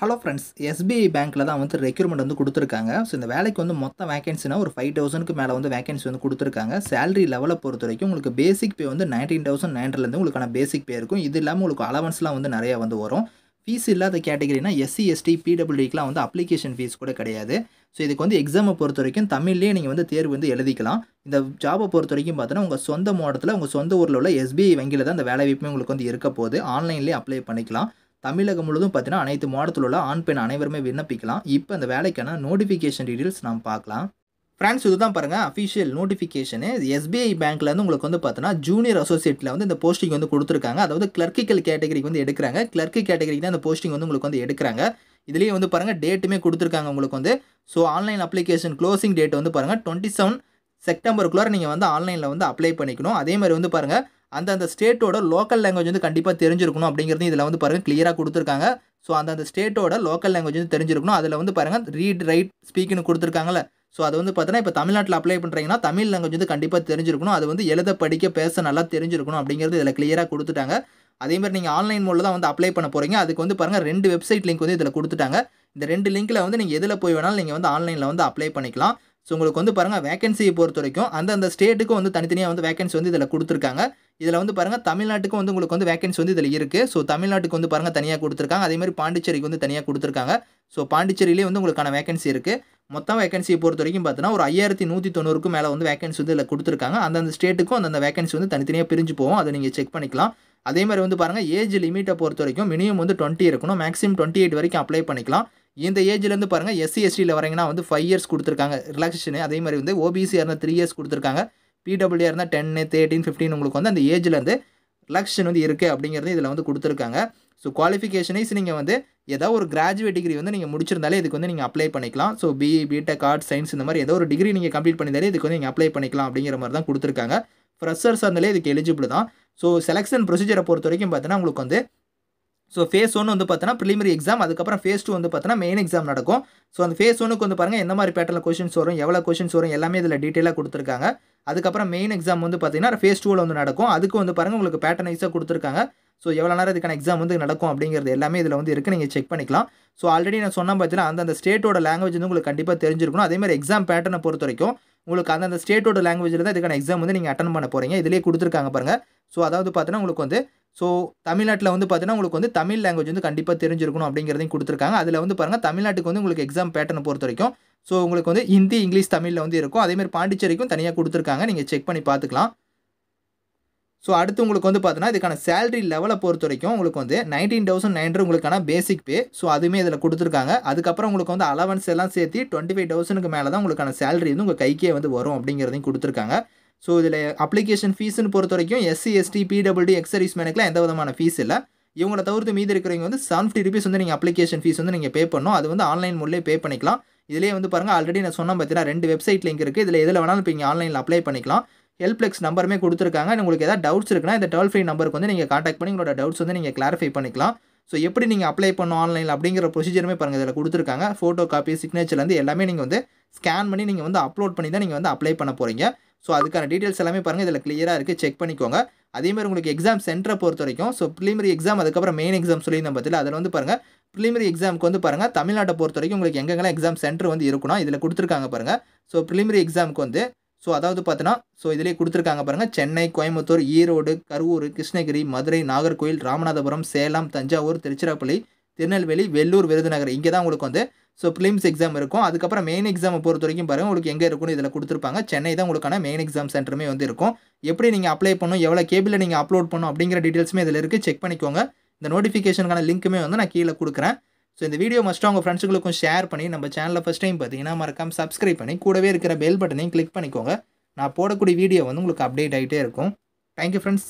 Hello friends, SBI Bank la dhaan vandu recruitment vandu kuduthirukanga. So indha velaiku vandu motta vacancy na or 5000 ku mela vandu vacancy vandu kuduthirukanga. Salary level la poruthuraikum ungalku basic pay vandu 19900 la irundhu ungalukana basic pay irukum. Idu illama ungalku allowance la vandu nariya vandu varum. Fees illadha category na SC ST PWD ku la vandu application fees kuda kedaiyadhu. So idhukku vandu exam poruthuraikum Tamil la neenga vandu thervu vandu eludikalam. Indha job poruthuraikum paathana unga sonda modathula unga sonda oorla ulla SBI vangila dhaan indha velai veepum ungalku vandu irukapodhu. Online la apply pannikalam. தமிழகம் முழுதும் பார்த்தீங்கன்னா அனைத்து மாவட்டத்துல உள்ள ஆண் பெண் அனைவருமே விண்ணப்பிக்கலாம். இப்போ அந்த வேலைக்கான நோட்டிஃபிகேஷன் டீடைல்ஸ் நாம் பார்க்கலாம். फ्रेंड्स இதுதான் பாருங்க அபிஷியல் நோட்டிஃபிகேஷன். SBI பேங்க்ல இருந்து உங்களுக்கு வந்து பார்த்தீங்கன்னா ஜூனியர் அசோசியேட்ல வந்து இந்த போஸ்டிங் வந்து கொடுத்திருக்காங்க. அதாவது கிளர்க்கிகல் கேட்டகரிக்கு வந்து எடுக்கறாங்க. கிளர்க் கேட்டகரிக்கு தான் இந்த போஸ்டிங் வந்து உங்களுக்கு வந்து எடுக்கறாங்க. இதுலயே வந்து பாருங்க டேட்டுமே கொடுத்திருக்காங்க உங்களுக்கு வந்து. So online application closing date வந்து பாருங்க 27 செப்டம்பருக்குள்ள நீங்க வந்து ஆன்லைன்ல வந்து அப்ளை பண்ணிக்கணும். அதே மாதிரி வந்து பாருங்க அந்த ஸ்டேட்டோட லோக்கல் லாங்குவேஜ் வந்து கண்டிப்பா தெரிஞ்சிருக்கணும் அப்படிங்கிறது இதெல்லாம் வந்து பாருங்க கிளியரா கொடுத்திருக்காங்க. சோ அந்த ஸ்டேட்டோட லோக்கல் லாங்குவேஜ் வந்து தெரிஞ்சிருக்கணும். அதுல வந்து பாருங்க ரீட் ரைட் ஸ்பீக்னு கொடுத்திருக்காங்கல. சோ அது வந்து பார்த்தா இப்ப தமிழ்நாட்டுல அப்ளை பண்றீங்கன்னா தமிழ் லாங்குவேஜ் வந்து கண்டிப்பா தெரிஞ்சிருக்கணும். அது வந்து எழுத படிக்க பேச நல்லா தெரிஞ்சிருக்கணும் அப்படிங்கிறது இதெல்லாம் கிளியரா கொடுத்துட்டாங்க. அதே மாதிரி நீங்க ஆன்லைன் மூலமா தான் வந்து அப்ளை பண்ண போறீங்க. அதுக்கு வந்து பாருங்க ரெண்டு வெப்சைட் லிங்க் வந்து இதல கொடுத்துட்டாங்க. இந்த ரெண்டு லிங்க்ல வந்து நீங்க எதுல போய் வேணாலும் நீங்க வந்து ஆன்லைன்ல வந்து அப்ளை பண்ணிக்கலாம். சோ உங்களுக்கு வந்து பாருங்க வேகன்சி பொறுத்தவரைக்கும் அந்த ஸ்டேட்டுக்கு வந்து தனித்தனியா வந்து வேகன்சி வந்து இதல கொடுத்திருக்காங்க. இதல வந்து பாருங்க தமிழ்நாட்டுக்கு வந்து உங்களுக்கு வந்து வேகன்சி வந்து இதல இருக்கு. சோ தமிழ்நாட்டுக்கு வந்து பாருங்க தனியா கொடுத்திருக்காங்க. அதே மாதிரி பாண்டிச்சேரிக்கு வந்து தனியா கொடுத்திருக்காங்க. சோ பாண்டிச்சேரியிலே வந்து உங்களுக்கான வேகன்சி இருக்கு. மொத்தம் வேகன்சி பொறுத்தவரைக்கும் பார்த்தனா ஒரு 5190 க்கு மேல வந்து வேகன்சி வந்து இதல கொடுத்திருக்காங்க. அந்த ஸ்டேட்டுக்கு அந்த வேகன்சி வந்து தனித்தனியா பிரிஞ்சு போவும். அதை நீங்க செக் பண்ணிக்கலாம். அதே மாதிரி வந்து பாருங்க ஏஜ் லிமிட்ட பொறுத்தவரைக்கும் மினிமம் வந்து 20 இருக்கணும். மேக்ஸிமம் 28 வரைக்கும் அப்ளை பண்ணிக்கலாம். இந்த ஏஜ்ல இருந்து பாருங்க SC ST ல வரீங்கனா வந்து 5 இயர்ஸ் கொடுத்திருக்காங்க ரிலாக்சேஷன். அதே மாதிரி வந்து OBC னா 3 இயர்ஸ் கொடுத்திருக்காங்க. PWD னா 10 13 15 உங்களுக்கு வந்து அந்த ஏஜ்ல இருந்து ரிலாக்சேஷன் வந்து இருக்கு அப்படிங்கறது இதல வந்து கொடுத்திருக்காங்க. சோ குவாலிஃபிகேஷன்ஸ் நீங்க வந்து ஏதா ஒரு கிராஜுவேட் டிகிரி வந்து நீங்க முடிச்சிருந்தாலே இதுக்கு வந்து நீங்க அப்ளை பண்ணிக்கலாம். So BE BTech arts science இந்த மாதிரி ஏதா ஒரு டிகிரி நீங்க கம்ப்ளீட் பண்ணிதாலே இதுக்கு வந்து நீங்க அப்ளை பண்ணிக்கலாம் அப்படிங்கற மாதிரி தான் கொடுத்திருக்காங்க. ஃப்ரெஷர்ஸ் ஆனாலே இதுக்கு எலிஜிபிள் தான். சோ செலக்ஷன் ப்ரொசீஜரை பொறுத்தவரைக்கும் பார்த்தனா உங்களுக்கு வந்து சோ ஃபேஸ் 1 வந்து பார்த்தனா preliminary exam, அதுக்கு அப்புறம் ஃபேஸ் 2 வந்து பார்த்தனா மெயின் எக்ஸாம் நடக்கும். சோ அந்த ஃபேஸ் 1 க்கு வந்து பாருங்க என்ன மாதிரி பேட்டர்ல क्वेश्चंस வரும், எவ்வளவு क्वेश्चंस வரும் எல்லாமே இதல டீடைலா கொடுத்திருக்காங்க. அதுக்கு அப்புறம் மெயின் எக்ஸாம் வந்து பார்த்தீங்கன்னா ஃபேஸ் 2 ல வந்து நடக்கும். அதுக்கு வந்து பாருங்க உங்களுக்கு பேட்டர்ன் வைஸா கொடுத்திருக்காங்க. சோ எவ்வளவு நேரம் இதுக்கான எக்ஸாம் வந்து நடக்கும் அப்படிங்கிறது எல்லாமே இதல வந்து இருக்கு. நீங்க செக் பண்ணிக்கலாம். சோ ஆல்ரெடி நான் சொன்ன பார்த்தீங்கன்னா அந்த ஸ்டேட்டோட லாங்குவேஜ் வந்து உங்களுக்கு கண்டிப்பா தெரிஞ்சிருக்கணும். அதே மாதிரி எக்ஸாம் பேட்டர்னை பொறுத்தவரைக்கும் உங்களுக்கு அந்த ஸ்டேட்டோட லாங்குவேஜ்ல தான் இதுக்கான எக்ஸாம் வந்து நீங்க அட்டெண்ட் பண்ண போறீங்க. இதுலயே கொடுத்திருக்காங்க பாருங்க. சோ அதாவது பார்த்தீங்கன்னா உங்களுக்கு வந்து சோ தமிழ்நாட்டுல வந்து பார்த்தீங்கன்னா உங்களுக்கு வந்து தமிழ் லாங்குவேஜ் வந்து கண்டிப்பா தெரிஞ்சிருக்கணும் அப்படிங்கறதையும் கொடுத்திருக்காங்க. அதுல வந்து பாருங்க தமிழ்நாட்டுக்கு வந்து உங்களுக்கு எக்ஸாம் பேட்டர்ன் பொறுத்தவரைக்கும் சோ உங்களுக்கு வந்து ஹிந்தி இங்கிலீஷ் தமிழ்ல வந்து இருக்கும். அதே மாதிரி பாண்டிச்சேரிக்கும் தனியா கொடுத்திருக்காங்க. நீங்க செக் பண்ணி பார்த்துக்கலாம். சோ அடுத்து உங்களுக்கு வந்து பார்த்தீங்கன்னா இதுக்கான salary level பொறுத்தவரைக்கும் உங்களுக்கு வந்து 19900 உங்களுக்கான பேசிக் பே. சோ அதுமே இதல கொடுத்திருக்காங்க. அதுக்கு அப்புறம் உங்களுக்கு வந்து allowance எல்லாம் சேர்த்து 25000 க்கு மேல தான் உங்களுக்கான salary வந்து உங்க கைக்கே வந்து வரும் அப்படிங்கறதையும் கொடுத்திருக்காங்க. சோ இதுல அப்ளிகேஷன் ஃபீஸ் னு பொறுத்தவரைக்கும் SC ST PWD எக்ஸர்வீஸ் மேனுக்குலாம் எந்த விதமான ஃபீஸ் இல்ல. இவங்கள தவிர்த்து மீதி இருக்கறவங்க வந்து 70 ரூபாய் வந்து நீங்க அப்ளிகேஷன் ஃபீஸ் வந்து நீங்க பே பண்ணனும். அது வந்து ஆன்லைன் மூலமே பே பண்ணிக்கலாம். இதுலயே வந்து பாருங்க ஆல்ரெடி நான் சொன்ன பார்த்தீங்கன்னா ரெண்டு வெப்சைட் லிங்க் இருக்கு. இதுல எதுல வேணாலும் நீங்க ஆன்லைன்ல அப்ளை பண்ணிக்கலாம். ஹெல்ப்லெக்ஸ் நம்பருமே கொடுத்திருக்காங்க. உங்களுக்கு ஏதாவது டவுட்ஸ் இருக்குனா இந்த டோல் ஃப்ரீ நம்பருக்கு வந்து நீங்க கான்டாக்ட் பண்ணி உங்களோட டவுட்ஸ் வந்து நீங்க கிளாரிஃபை பண்ணிக்கலாம். சோ எப்படி நீங்க அப்ளை பண்ணனும் ஆன்லைன்ல அப்படிங்கற ப்ரொசீஜருமே பாருங்க இதல கொடுத்திருக்காங்க. போட்டோ காப்பி சிக்னேச்சர்ல இருந்து எல்லாமே நீங்க வந்து ஸ்கேன் பண்ணி நீங்க வந்து அப்லோட் பண்ணி தான் நீங்க வந்து அப்ளை பண்ண போறீங்க. சோ அதுக்கான டீடைல்ஸ் எல்லாமே பாருங்க இதல கிளியரா இருக்கு. செக் பண்ணிக்கோங்க. அதே மாதிரி உங்களுக்கு எக்ஸாம் சென்டரை பொறுத்தவரைக்கும் சோ preliminary exam அதுக்கு அப்புறம் main exam சொல்லியிருந்தேன் பார்த்தீங்களா. அதல வந்து பாருங்க preliminary examக்கு வந்து பாருங்க தமிழ்நாட்டை பொறுத்தவரைக்கும் உங்களுக்கு எங்கெங்கலாம் எக்ஸாம் சென்டர் வந்து இருக்குனா இதல கொடுத்திருக்காங்க பாருங்க. சோ preliminary examக்கு வந்து சோ அதாவது பார்த்தனா சோ இதிலே கொடுத்திருக்காங்க பாருங்க சென்னை கோயம்புத்தூர் ஈரோடு கரூர் கிருஷ்ணகிரி மதுரை நாகர்கோயில் ராமநாதபுரம் சேலம் தஞ்சாவூர் திருச்சிராப்பள்ளி திருநெல்வேலி வெள்ளூர் விருதுநகர் இங்க தான் உங்களுக்கு வந்து சோ prelims exam இருக்கும். அதுக்கு அப்புறம் main exam பொறுத்தவரைக்கும் பாருங்க உங்களுக்கு எங்க இருக்குன்னு இதல கொடுத்திருப்பாங்க. சென்னை தான் உங்களுக்கான main exam சென்டர்மே வந்து இருக்கும். எப்படி நீங்க அப்ளை பண்ணனும் எவ்வளவு கேபிள்ல நீங்க அப்லோட் பண்ணனும் அப்படிங்கற டீடைல்ஸ்மே இதல இருக்கு. செக் பண்ணிக்கோங்க. இந்த நோட்டிஃபிகேஷன்கான லிங்க்குமே வந்து நான் கீழ கொடுக்கிறேன். சோ இந்த வீடியோ மஸ்ட் உங்க ஃப்ரெண்ட்ஸ்களுக்கும் ஷேர் பண்ணி நம்ம சேனலை ஃபர்ஸ்ட் டைம் பாத்தீங்கன்னா மறக்காம Subscribe பண்ணி கூடவே இருக்கிற பெல் பட்டனையும் கிளிக் பண்ணிக்கோங்க. நான் போடக்கூடிய வீடியோ வந்து உங்களுக்கு அப்டேட் ஆயிட்டே இருக்கும். Thank you friends.